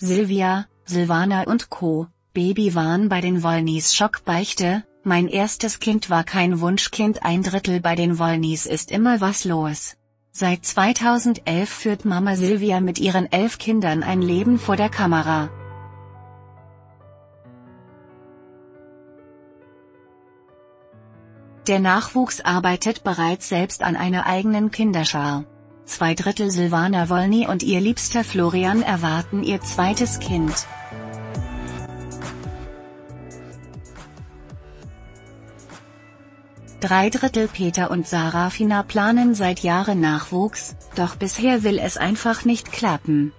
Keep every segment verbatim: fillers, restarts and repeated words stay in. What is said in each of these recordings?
Silvia, Sylvana und Co. Baby waren bei den Wollnys. Schockbeichte: Mein erstes Kind war kein Wunschkind. Ein Drittel bei den Wollnys ist immer was los. Seit zweitausendelf führt Mama Silvia mit ihren elf Kindern ein Leben vor der Kamera. Der Nachwuchs arbeitet bereits selbst an einer eigenen Kinderschar. Zwei Drittel Sylvana Wollny und ihr Liebster Florian erwarten ihr zweites Kind. Drei Drittel Peter und Sarafina planen seit Jahren Nachwuchs, doch bisher will es einfach nicht klappen.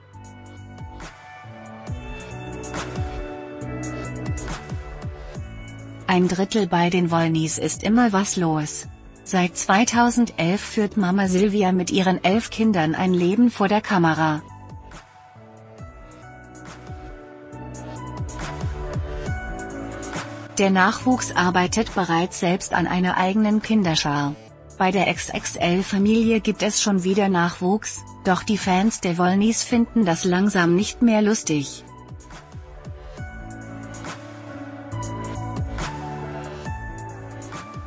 Ein Drittel bei den Wollnys ist immer was los. Seit zweitausendelf führt Mama Silvia mit ihren elf Kindern ein Leben vor der Kamera. Der Nachwuchs arbeitet bereits selbst an einer eigenen Kinderschar. Bei der X X L-Familie gibt es schon wieder Nachwuchs, doch die Fans der Wollnys finden das langsam nicht mehr lustig.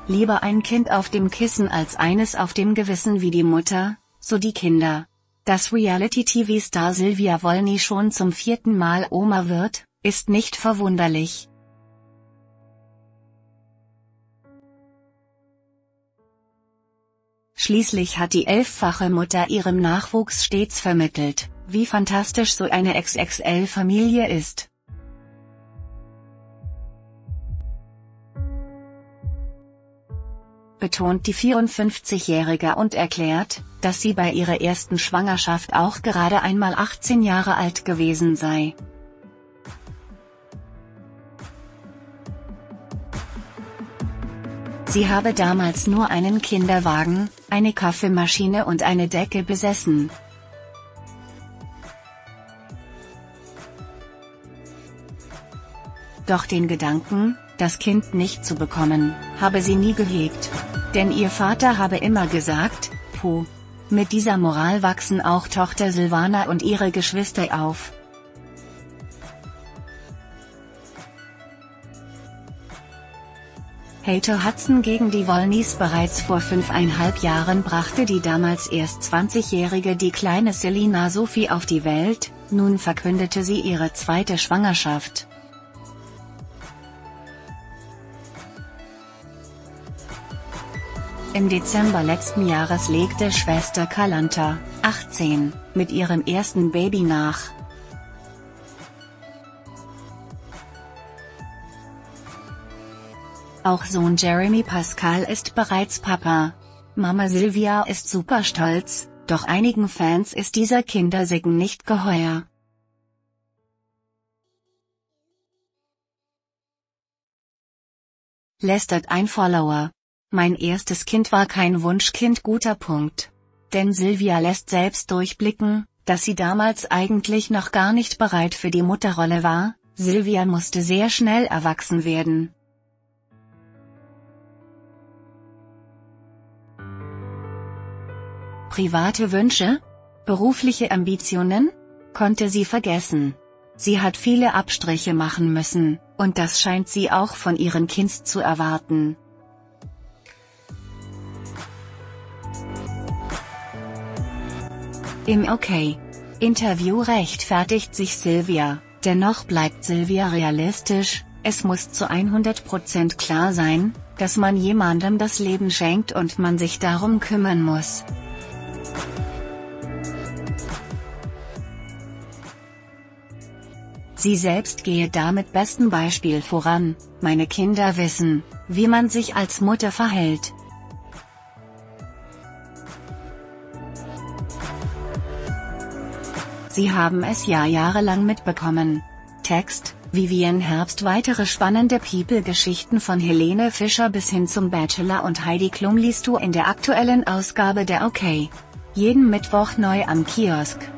Lieber ein Kind auf dem Kissen als eines auf dem Gewissen, wie die Mutter, so die Kinder. Dass Reality-T V-Star Silvia Wollny schon zum vierten Mal Oma wird, ist nicht verwunderlich. Schließlich hat die elffache Mutter ihrem Nachwuchs stets vermittelt, wie fantastisch so eine X X L-Familie ist. Betont die vierundfünfzigjährige und erklärt, dass sie bei ihrer ersten Schwangerschaft auch gerade einmal achtzehn Jahre alt gewesen sei. Sie habe damals nur einen Kinderwagen, eine Kaffeemaschine und eine Decke besessen. Doch den Gedanken, das Kind nicht zu bekommen, habe sie nie gehegt. Denn ihr Vater habe immer gesagt, puh. Mit dieser Moral wachsen auch Tochter Sylvana und ihre Geschwister auf. Hater Hudson gegen die Wollnys. Bereits vor fünfeinhalb Jahren brachte die damals erst zwanzigjährige die kleine Selina Sophie auf die Welt, nun verkündete sie ihre zweite Schwangerschaft. Im Dezember letzten Jahres legte Schwester Kalanta, achtzehn, mit ihrem ersten Baby nach. Auch Sohn Jeremy Pascal ist bereits Papa. Mama Silvia ist super stolz, doch einigen Fans ist dieser Kindersegen nicht geheuer. Lästert ein Follower: Mein erstes Kind war kein Wunschkind. Guter Punkt. Denn Silvia lässt selbst durchblicken, dass sie damals eigentlich noch gar nicht bereit für die Mutterrolle war. Silvia musste sehr schnell erwachsen werden. Private Wünsche? Berufliche Ambitionen? Konnte sie vergessen. Sie hat viele Abstriche machen müssen, und das scheint sie auch von ihren Kindern zu erwarten. Im OK-Interview rechtfertigt sich Silvia, dennoch bleibt Silvia realistisch: Es muss zu hundert Prozent klar sein, dass man jemandem das Leben schenkt und man sich darum kümmern muss. Sie selbst gehe da mit bestem Beispiel voran: Meine Kinder wissen, wie man sich als Mutter verhält. Sie haben es ja jahrelang mitbekommen. Text: Vivian Herbst. Weitere spannende People-Geschichten von Helene Fischer bis hin zum Bachelor und Heidi Klum liest du in der aktuellen Ausgabe der OK. Jeden Mittwoch neu am Kiosk.